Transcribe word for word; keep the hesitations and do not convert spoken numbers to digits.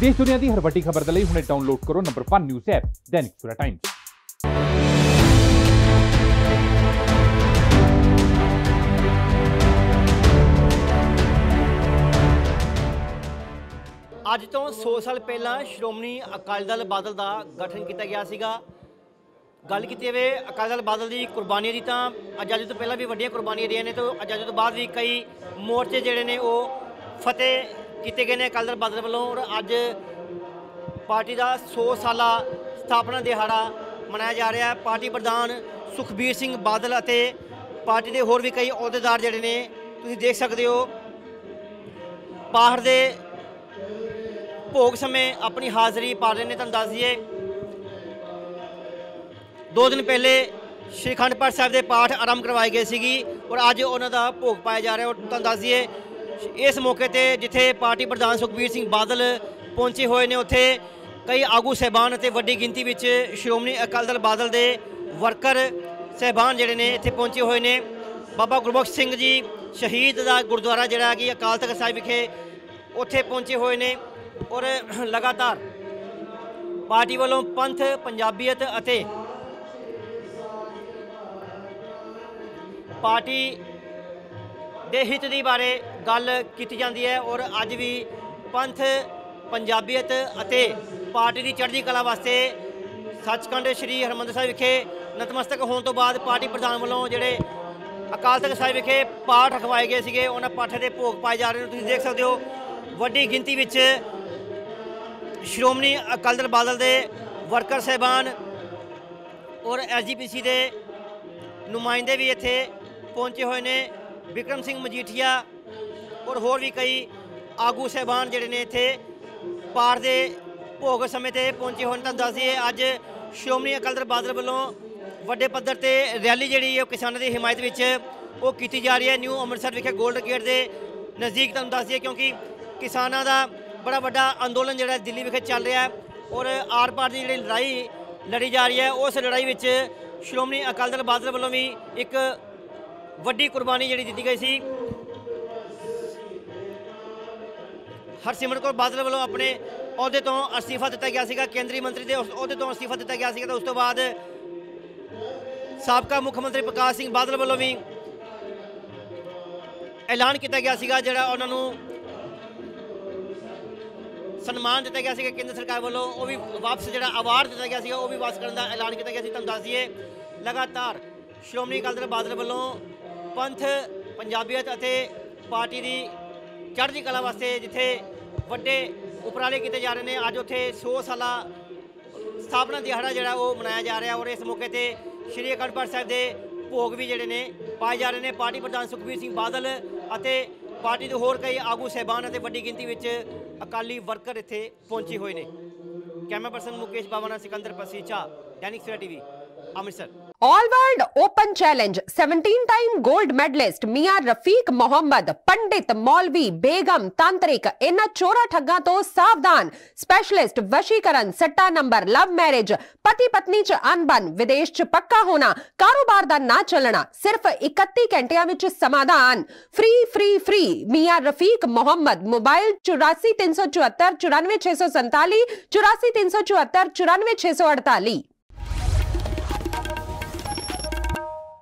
देश दुनिया की हर वड्डी खबर के लिए हुणे डाउनलोड करो नंबर पाँच news app Dainik Savera times. ਅੱਜ ਤੋਂ सौ साल पहला श्रोमणी अकाली दल बादल का गठन किया गया सीगा। गल की जाए अकाली दल बादल की कुर्बानियां दी तां आज़ादी तो पहला भी वड्डियां कुर्बानियां रही ने, तो आज़ादी तो बाद भी कई मोर्चे जिहड़े ने वो फतेह किए गए हैं अकाली दल बादल वालों। और अज पार्टी का सौ साल स्थापना दिहाड़ा मनाया जा रहा है। पार्टी प्रधान सुखबीर सिंह बादल अते पार्टी के होर भी कई अहुदेदार जिहड़े ने तुसीं देख सकते हो बाहर दे भोग समय अपनी हाज़री पा रहे हैं। तुम दस दिए दो दिन पहले श्री अखंड पाठ साहब के पाठ आरंभ करवाए गए सी और अज उन्होंने भोग पाया जा रहा है। और तुम दस दिए इस मौके पर जिथे पार्टी प्रधान सुखबीर सिंह बादल पहुंचे हुए ने उत्थे कई आगू साहबान वड्डी गिनती में श्रोमणी अकाली दल बादल के वर्कर साहबान जोड़े ने इत्थे पहुंचे हुए ने। बाबा गुरबख्श सिंह जी शहीद का गुरुद्वारा जोड़ा कि अकाल तख्त साहब विखे उत्थे पहुंचे हुए ने। और लगातार पार्टी वालों पंथ पंजाबीयत अते पार्टी दे हित दी बारे गल की जाती है। और अज भी पंथ पंजाबीयत अते पार्टी की चढ़ती कला वास्ते सचखंड श्री हरिमंदर साहब विखे नतमस्तक होने तो बाद पार्टी प्रधान वालों जोड़े अकाल तख्त साहब विखे पाठ रखवाए गए थे। उन्होंने पाठे के भोग पाए जा रहे हैं। तुसीं देख सकते हो वड्डी गिनती विच श्रोमणी अकाली दल बादल के वर्कर साहबान और एस जी पी सी के नुमाइंदे भी इत्थे पहुंचे हुए ने। विक्रम सिंह मजीठिया और होर भी कई आगू साहबान जिहड़े ने इत्थे पार दे भोग समय ते पहुंचे हुए। तुहानूं दस दईए अज श्रोमणी अकाली दल बादल वालों वड्डे पद्धर ते रैली जिहड़ी है किसानों की हिमायत विच वो की जा रही है। न्यू अमृतसर विखे गोल्डन गेट के नज़दीक तुहानूं दस दईए क्योंकि किसानों का बड़ा बड़ा अंदोलन जोड़ा दिल्ली विखे चल रहा है और आर पार की जी लड़ाई लड़ी जा रही है। उस लड़ाई में श्रोमणी अकाली दल बादल वालों भी एक वड्डी कुर्बानी जी दी गई सी। हरसिमरत कौर बादल वालों अपने अहदे तो अस्तीफा दिता गया सीगा, केंद्रीय मंत्री के अहदे तो अस्तीफा दिता गया सीगा। तो उस तो बाद साबका मुख्यमंत्री प्रकाश सिंह बादल वालों भी ऐलान किया गया सीगा जिहड़ा उन्होंने सन्मान दिता गया केंद्र सरकार वालों, वो भी वापस जो अवार्ड दिता गया वो भी वापस करने का ऐलान किया गया। तुम दस दिए लगातार श्रोमणी अकाली दल बादल वालों पंथ पंजाबीयत अते पार्टी की चढ़ती कला वास्ते जिथे वड्डे उपराले किए जा रहे हैं। अज उत्थे सौ साल स्थापना दिहाड़ा जोड़ा वो मनाया जा रहा है। और इस मौके पर श्री अखंड पाठ साहब के भोग भी जोड़े ने पाए जा रहे हैं। पार्टी प्रधान सुखबीर सिंह बादल अते पार्टी के होर कई आगू साहबान अते वड्डी गिनती में अकाली वर्कर इत्थे पहुंचे हुए ने। Camera person Mukesh बाबाना, Sikandar प्रसिदा, Dainik Savera TV, Amritsar. All world open challenge सत्रह टाइम गोल्ड मेडलिस्ट मियां रफीक मोहम्मद पंडित मौलवी बेगम तांत्रिक इन्हां चोरा ठग्गां तो सावधान। स्पेशलिस्ट वशीकरण, सट्टा नंबर, लव मैरिज, पति पत्नी च अनबन, विदेश च पक्का होना, कारोबार दा ना चलना, सिर्फ इकत्ती घंटियां विच समाधान। फ्री फ्री फ्री मियां रफीक मोहम्मद। मोबाइल चौरासी तीन सौ चौहत्तर चौरानवे छे सौ संताली, चौरासी तीन सौ चौहत्तर चौरानवे छे सौ अड़ताली।